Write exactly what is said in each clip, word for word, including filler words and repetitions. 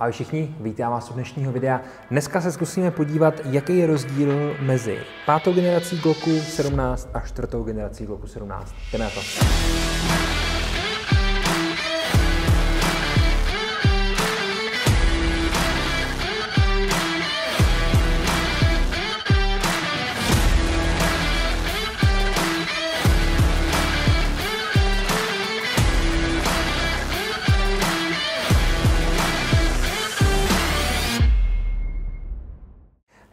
Ahoj všichni, vítám vás u dnešního videa. Dneska se zkusíme podívat, jaký je rozdíl mezi pátou generací Glocku sedmnáct a čtvrtou generací Glocku sedmnáct. Jdeme na to.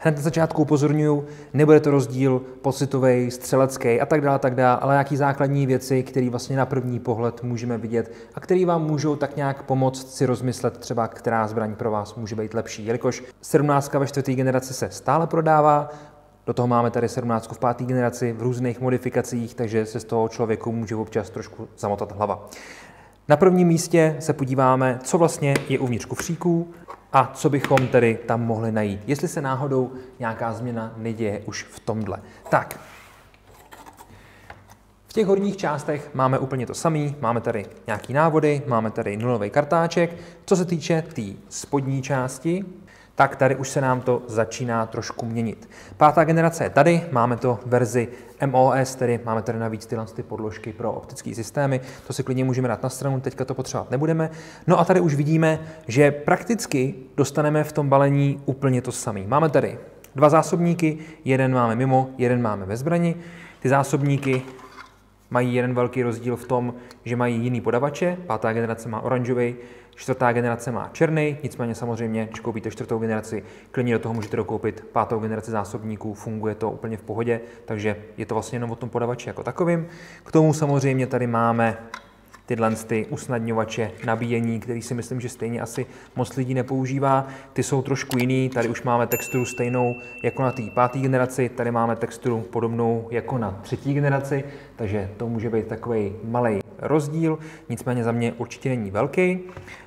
Hned na začátku upozorňuju, nebude to rozdíl pocitový, střelecký a tak dále, tak dále, ale nějaký základní věci, které vlastně na první pohled můžeme vidět a které vám můžou tak nějak pomoct si rozmyslet třeba, která zbraň pro vás může být lepší, jelikož sedmnáctka ve čtvrté generaci se stále prodává, do toho máme tady sedmnáctku v páté generaci v různých modifikacích, takže se z toho člověku může občas trošku zamotat hlava. Na prvním místě se podíváme, co vlastně je uvnitř kufříků a co bychom tedy tam mohli najít, jestli se náhodou nějaká změna neděje už v tomhle. Tak, v těch horních částech máme úplně to samé, máme tady nějaké návody, máme tady nulový kartáček. Co se týče té tý spodní části, tak tady už se nám to začíná trošku měnit. Pátá generace je tady, máme to verzi M O S, tedy máme tady navíc tyhle ty podložky pro optické systémy, to si klidně můžeme dát na stranu, teďka to potřebovat nebudeme. No a tady už vidíme, že prakticky dostaneme v tom balení úplně to samé. Máme tady dva zásobníky, jeden máme mimo, jeden máme ve zbrani. Ty zásobníky mají jeden velký rozdíl v tom, že mají jiný podavače, pátá generace má oranžový, čtvrtá generace má černý, nicméně samozřejmě, když koupíte čtvrtou generaci, klidně do toho můžete dokoupit pátou generaci zásobníků, funguje to úplně v pohodě, takže je to vlastně jenom o tom podavači jako takovým. K tomu samozřejmě tady máme tyhle ty usnadňovače nabíjení, který si myslím, že stejně asi moc lidí nepoužívá. Ty jsou trošku jiný, tady už máme texturu stejnou jako na té páté generaci, tady máme texturu podobnou jako na třetí generaci, takže to může být takový malý rozdíl, nicméně za mě určitě není velký.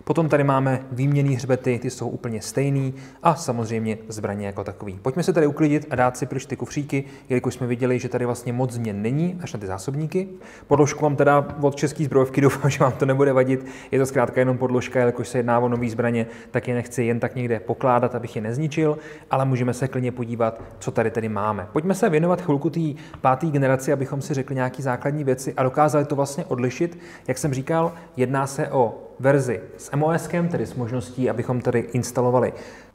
Potom tady máme výměnné hřbety, ty jsou úplně stejný a samozřejmě zbraně jako takový. Pojďme se tady uklidit a dát si pryč ty kufříky, jelikož jsme viděli, že tady vlastně moc změn není, až na ty zásobníky. Podložku mám teda od České zbrojovky, doufám, že vám to nebude vadit. Je to zkrátka jenom podložka, jelikož se jedná o nový zbraně, tak je nechci jen tak někde pokládat, abych je nezničil, ale můžeme se klidně podívat, co tady tedy máme. Pojďme se věnovat chvilku té páté generaci, abychom si řekli nějaké základní věci a dokázali to vlastně odlišit. Jak jsem říkal, jedná se o verzi s MOSkem, tedy s možností, abychom tady instalovali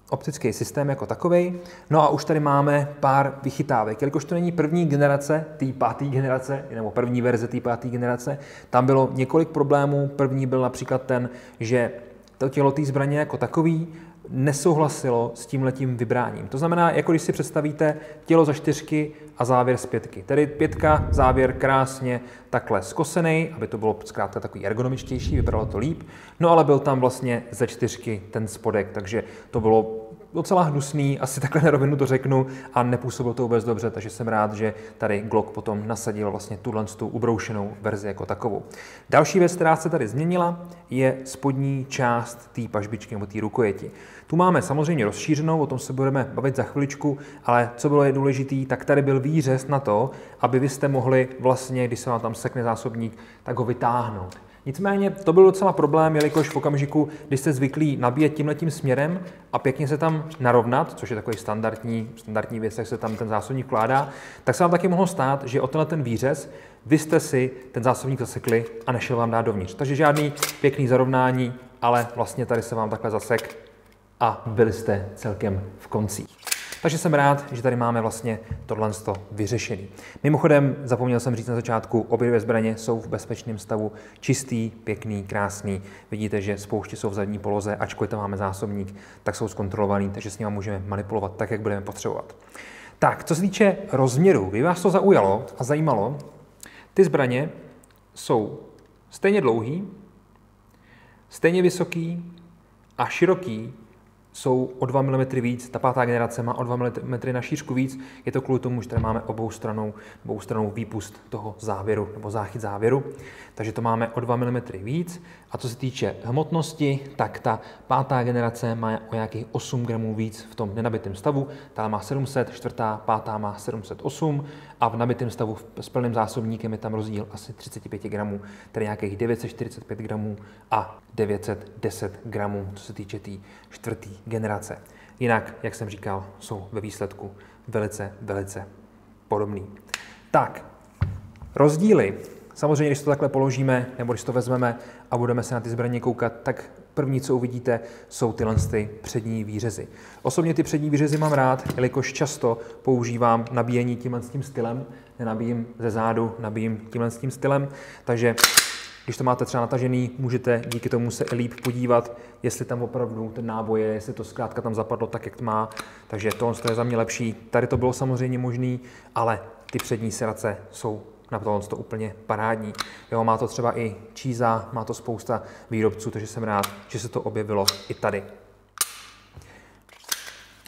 optický systém jako takovej. No a už tady máme pár vychytávek, jelikož to není první generace té páté generace, nebo první verze té páté generace, tam bylo několik problémů. První byl například ten, že to tělo té zbraně jako takový nesouhlasilo s tímhletím vybráním. To znamená, jako když si představíte tělo za čtyřky a závěr z pětky. Tedy pětka, závěr krásně takhle skosený, aby to bylo zkrátka takový ergonomičtější, vypadalo to líp. No ale byl tam vlastně ze čtyřky ten spodek, takže to bylo docela hnusný, asi takhle na rovinu to řeknu, a nepůsobilo to vůbec dobře, takže jsem rád, že tady Glock potom nasadil vlastně tuhle tu ubroušenou verzi jako takovou. Další věc, která se tady změnila, je spodní část té pažbičky nebo té rukojeti. Tu máme samozřejmě rozšířenou, o tom se budeme bavit za chviličku, ale co bylo důležité, tak tady byl výřez na to, aby vy jste mohli vlastně, když se vám tam sekne zásobník, tak ho vytáhnout. Nicméně to byl docela problém, jelikož v okamžiku, když jste zvyklí nabíjet tímhletím směrem a pěkně se tam narovnat, což je takový standardní, standardní věc, jak se tam ten zásobník vkládá, tak se vám taky mohlo stát, že o tenhle ten výřez vy jste si ten zásobník zasekli a nešel vám dát dovnitř. Takže žádný pěkný zarovnání, ale vlastně tady se vám takhle zasek a byli jste celkem v koncích. Takže jsem rád, že tady máme vlastně tohle vyřešené. Mimochodem, zapomněl jsem říct na začátku, obě dvě zbraně jsou v bezpečném stavu, čistý, pěkný, krásný. Vidíte, že spouště jsou v zadní poloze, ačkoliv tam máme zásobník, tak jsou zkontrolovaný, takže s nimi můžeme manipulovat tak, jak budeme potřebovat. Tak, co se týče rozměru, kdyby vás to zaujalo a zajímalo, ty zbraně jsou stejně dlouhý, stejně vysoký a široký jsou o dva milimetry víc, ta pátá generace má o dva milimetry na šířku víc, je to kvůli tomu, že tady máme obou stranou, obou stranou výpust toho závěru, nebo záchyt závěru, takže to máme o dva milimetry víc. A co se týče hmotnosti, tak ta pátá generace má o nějakých osm gramů víc v tom nenabitém stavu, ta má sedm set, čtvrtá, pátá má sedm set osm a v nabitém stavu s plným zásobníkem je tam rozdíl asi třicet pět gramů, tedy nějakých devět set čtyřicet pět gramů a devět set deset gramů, co se týče té tý čtvrtý generace. Jinak, jak jsem říkal, jsou ve výsledku velice, velice podobný. Tak, rozdíly. Samozřejmě, když to takhle položíme, nebo když to vezmeme a budeme se na ty zbraně koukat, tak první, co uvidíte, jsou tyhle ty přední výřezy. Osobně ty přední výřezy mám rád, jelikož často používám nabíjení tímhle tím stylem. Nenabíjím ze zádu, nabíjím tímhle tím stylem, takže když to máte třeba natažený, můžete díky tomu se líp podívat, jestli tam opravdu ten náboj je, jestli to zkrátka tam zapadlo tak, jak to má. Takže tohle je za mě lepší. Tady to bylo samozřejmě možné, ale ty přední serace jsou na tohle to úplně parádní. Jo, má to třeba i Číza, má to spousta výrobců, takže jsem rád, že se to objevilo i tady.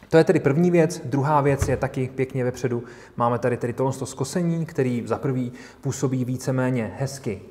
To je tedy první věc. Druhá věc je taky pěkně vepředu. Máme tady tedy tohle to zkosení, který za prvý působí víceméně hezky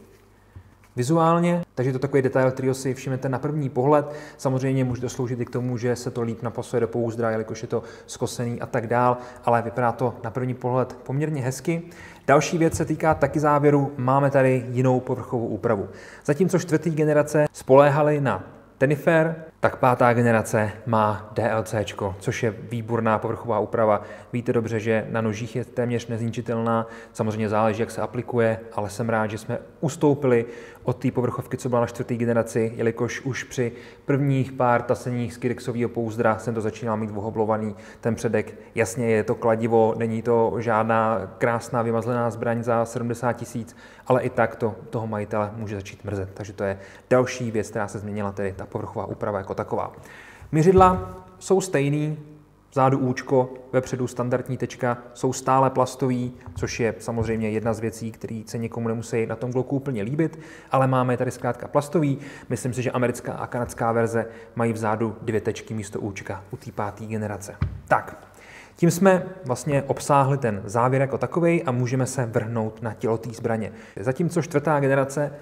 vizuálně, takže to je takový detail, který si všimnete na první pohled. Samozřejmě může to sloužit i k tomu, že se to líp napasuje do pouzdra, jelikož je to zkosený a tak dál, ale vypadá to na první pohled poměrně hezky. Další věc se týká taky závěru, máme tady jinou povrchovou úpravu. Zatímco čtvrtý generace spoléhaly na Tenifer, tak pátá generace má D L C, což je výborná povrchová úprava. Víte dobře, že na nožích je téměř nezničitelná, samozřejmě záleží, jak se aplikuje, ale jsem rád, že jsme ustoupili od té povrchovky, co byla na čtvrté generaci, jelikož už při prvních pár taseních z Kydexového pouzdra jsem to začínal mít vohoblovaný ten předek. Jasně, je to kladivo, není to žádná krásná vymazlená zbraň za sedmdesát tisíc, ale i tak to toho majitele může začít mrzet. Takže to je další věc, která se změnila, tedy ta povrchová úprava jako taková. Měřidla jsou stejný, vzadu účko, vepředu standardní tečka, jsou stále plastový, což je samozřejmě jedna z věcí, které se někomu nemusí na tom Glocku úplně líbit, ale máme tady zkrátka plastový. Myslím si, že americká a kanadská verze mají vzadu dvě tečky místo účka u té páté generace. Tak, tím jsme vlastně obsáhli ten závěr jako takovej a můžeme se vrhnout na tělo té zbraně. Zatímco čtvrtá generace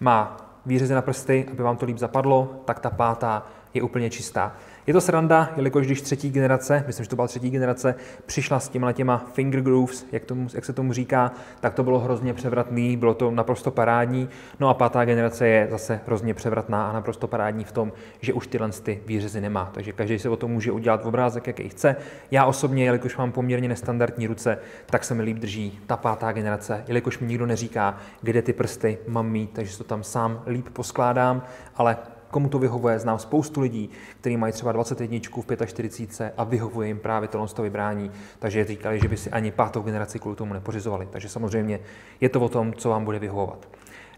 má výřezy na prsty, aby vám to líp zapadlo, tak ta pátá je úplně čistá. Je to sranda, jelikož když třetí generace, myslím, že to byla třetí generace, přišla s těma těma finger grooves, jak, tomu, jak se tomu říká, tak to bylo hrozně převratný, bylo to naprosto parádní. No a pátá generace je zase hrozně převratná a naprosto parádní v tom, že už tyhle ty výřezy nemá. Takže každý se o tom může udělat v obrázek, jaký chce. Já osobně, jelikož mám poměrně nestandardní ruce, tak se mi líp drží ta pátá generace, jelikož mi nikdo neříká, kde ty prsty mám mít, takže to tam sám líp poskládám, ale komu to vyhovuje, znám spoustu lidí, kteří mají třeba dvacet jedna v čtyřicet pět a vyhovuje jim právě tohle to vybrání, takže říkali, že by si ani pátou generaci kvůli tomu nepořizovali. Takže samozřejmě je to o tom, co vám bude vyhovovat.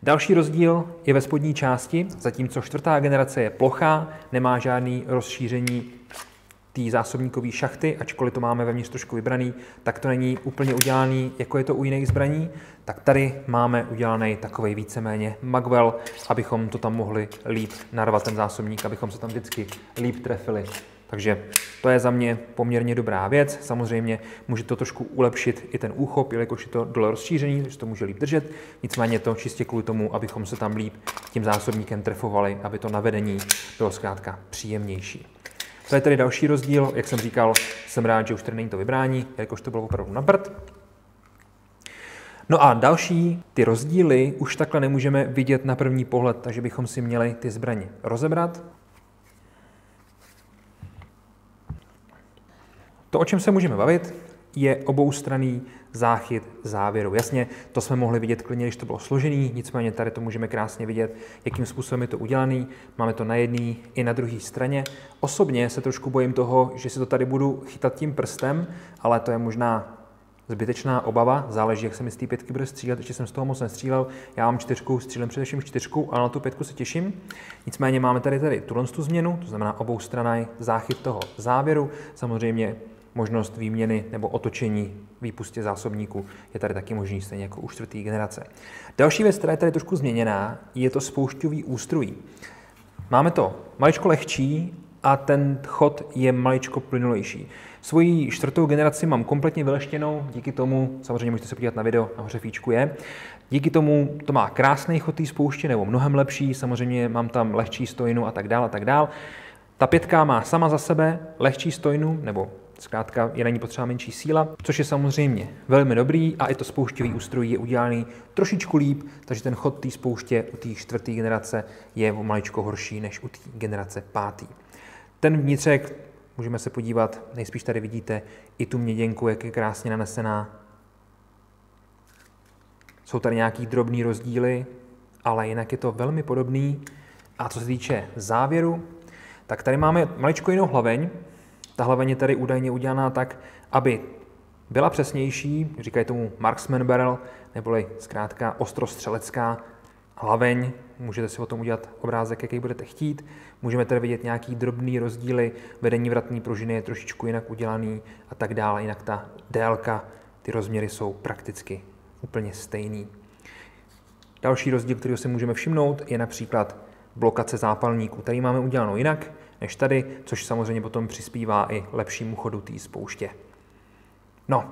Další rozdíl je ve spodní části, zatímco čtvrtá generace je plochá, nemá žádný rozšíření té zásobníkové šachty, ačkoliv to máme vevnitř trošku vybraný, tak to není úplně udělaný, jako je to u jiných zbraní, tak tady máme udělaný takovej víceméně magvel, abychom to tam mohli líp narvat ten zásobník, abychom se tam vždycky líp trefili. Takže to je za mě poměrně dobrá věc. Samozřejmě může to trošku ulepšit i ten úchop, jelikož je to dole rozšířený, takže to může líp držet. Nicméně to čistě kvůli tomu, abychom se tam líp tím zásobníkem trefovali, aby to navedení bylo zkrátka příjemnější. To je tedy další rozdíl, jak jsem říkal, jsem rád, že už tady není to vybrání, jakož to bylo opravdu na prd. No a další, ty rozdíly už takhle nemůžeme vidět na první pohled, takže bychom si měli ty zbraně rozebrat. To, o čem se můžeme bavit, je oboustranný záchyt závěru. Jasně, to jsme mohli vidět klidně, když to bylo složený, nicméně tady to můžeme krásně vidět, jakým způsobem je to udělaný. Máme to na jedné i na druhé straně. Osobně se trošku bojím toho, že si to tady budu chytat tím prstem, ale to je možná zbytečná obava, záleží, jak se mi z té pětky bude střílet, ještě jsem z toho moc nestřílel, já mám čtyřku, střílím především čtyřku, ale na tu pětku se těším. Nicméně máme tady tady tuhle tu změnu, to znamená oboustranný záchyt toho závěru, samozřejmě možnost výměny nebo otočení výpustě zásobníku je tady taky možný, stejně jako u čtvrté generace. Další věc, která je tady trošku změněná, je to spoušťový ústrojí. Máme to maličko lehčí a ten chod je maličko plynulejší. Svoji čtvrtou generaci mám kompletně vyleštěnou, díky tomu, samozřejmě můžete se podívat na video, nahoře fíčku je, díky tomu to má krásný chod té spouště, nebo mnohem lepší, samozřejmě mám tam lehčí stojnu a tak dál a tak dál. Ta pětka má sama za sebe lehčí stojnu, nebo zkrátka je na ní potřeba menší síla, což je samozřejmě velmi dobrý a i to spoušťový ústroj je udělaný trošičku líp, takže ten chod té spouště u té čtvrté generace je maličko horší než u té generace páté. Ten vnitřek, můžeme se podívat, nejspíš tady vidíte i tu měděnku, jak je krásně nanesená. Jsou tady nějaký drobný rozdíly, ale jinak je to velmi podobný. A co se týče závěru, tak tady máme maličko jinou hlaveň. Ta hlaveň je tady údajně udělaná tak, aby byla přesnější, říkají tomu marksman barrel, neboli zkrátka ostrostřelecká hlaveň. Můžete si o tom udělat obrázek, jaký budete chtít. Můžeme tady vidět nějaký drobný rozdíly, vedení vratní pružiny je trošičku jinak udělaný a tak dále, jinak ta délka, ty rozměry jsou prakticky úplně stejný. Další rozdíl, který si můžeme všimnout, je například blokace zápalníků. Tady máme udělanou jinak než tady, což samozřejmě potom přispívá i lepšímu chodu té spouště. No,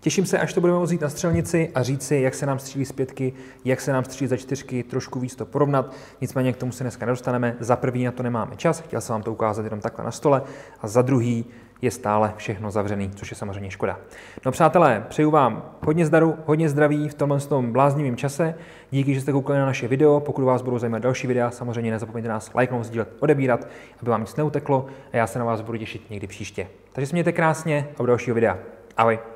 těším se, až to budeme vzít na střelnici a říct si, jak se nám střílí z pětky, jak se nám střílí za čtyřky, trošku víc to porovnat, nicméně k tomu se dneska nedostaneme. Za prvý na to nemáme čas, chtěl jsem vám to ukázat jenom takhle na stole, a za druhý je stále všechno zavřený, což je samozřejmě škoda. No přátelé, přeju vám hodně zdaru, hodně zdraví v tomhle tom bláznivém čase. Díky, že jste koukali na naše video. Pokud vás budou zajímat další videa, samozřejmě nezapomeňte nás lajknout, sdílet, odebírat, aby vám nic neuteklo, a já se na vás budu těšit někdy příště. Takže se mějte krásně a u dalšího videa. Ahoj.